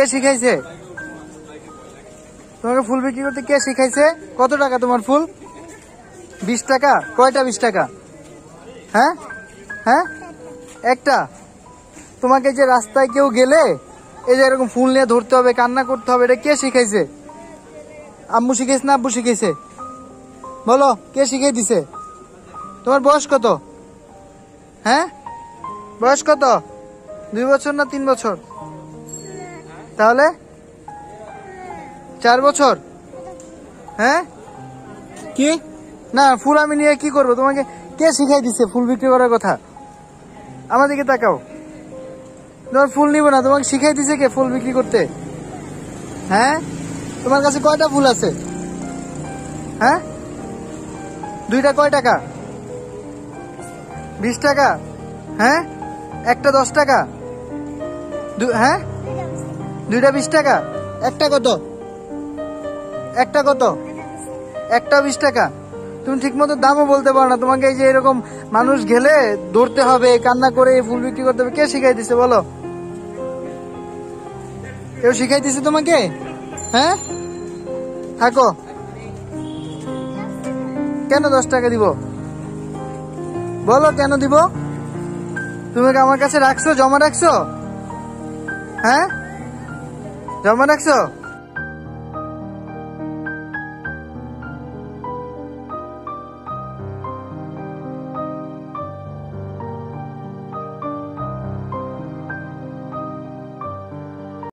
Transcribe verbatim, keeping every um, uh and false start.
কে শিখাইছে? তোমাকে ফুল বিক্রি করতে কে শিখাইছে? কত টাকা তোমার ফুল? বিশ টাকা? কয়টা বিশ টাকা? হ্যাঁ হ্যাঁ একটা। তোমাকে যে রাস্তায় কেউ গেলে এই যে এরকম ফুল নিয়ে ধরতে হবে, কান্না করতে হবে, এটা কে শিখাইছে? আম্মু শিখাইছে না আব্বু শিখাইছে? বলো কে শিখিয়ে দিছে? তোমার বয়স কত? হ্যাঁ বয়স কত? দুই বছর না তিন বছর? তাহলে চার বছর? হ্যাঁ কি না ফুল আমি নিয়ে কি করবো? তোমাকে কে শিখাই দিছে ফুল বিক্রি করার কথা? আমার দিকে তাকাও। তোমার ফুল নিব না, তোমাকে শিখাই দিছে কে ফুল বিক্রি করতে? হ্যাঁ তোমার কাছে কয়টা ফুল আছে? হ্যাঁ দুইটা? কয় টাকা? বিশ টাকা? হ্যাঁ একটা দশ টাকা? হ্যাঁ দুইটা বিশ টাকা? একটা কত? একটা কত? একটা বিশ টাকা? তুমি ঠিক মতো দামও বলতে পারো না। তোমাকে এই যে এরকম মানুষ গেলে ধরতে হবে, কান্না করে ফুল বিক্রি করতে হবে, কে শিখাই দিছে বলো? কেউ শিখাই দিছে তোমাকে? হ্যাঁ থাকো। কেন দশ টাকা দিব বলো? কেন দিব? তুমি আমার কাছে রাখছো, জমা রাখছো? হ্যাঁ জমা রাখছো?